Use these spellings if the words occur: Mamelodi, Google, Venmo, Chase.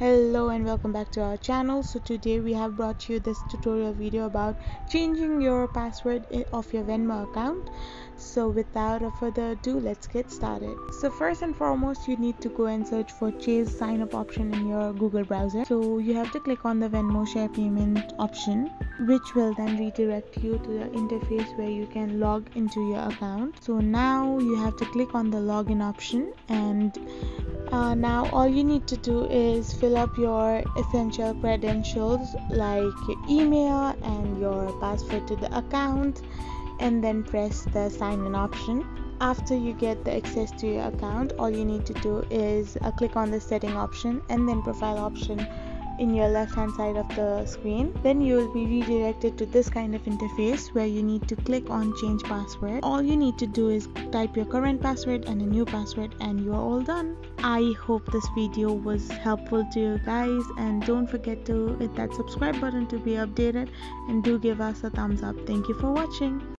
Hello and welcome back to our channel. So today we have brought you this tutorial video about changing your password of your Venmo account. So without further ado, let's get started. So first and foremost, you need to go and search for Chase sign up option in your Google browser. So you have to click on the Venmo share payment option, which will then redirect you to the interface where you can log into your account. So now you have to click on the login option, and now all you need to do is fill up your essential credentials like your email and your password to the account, and then press the sign in option. After you get the access to your account, all you need to do is click on the setting option and then profile option in your left hand side of the screen. Then you will be redirected to this kind of interface where you need to click on change password. All you need to do is type your current password and a new password, and you are all done. I hope this video was helpful to you guys, and don't forget to hit that subscribe button to be updated, and do give us a thumbs up. Thank you for watching.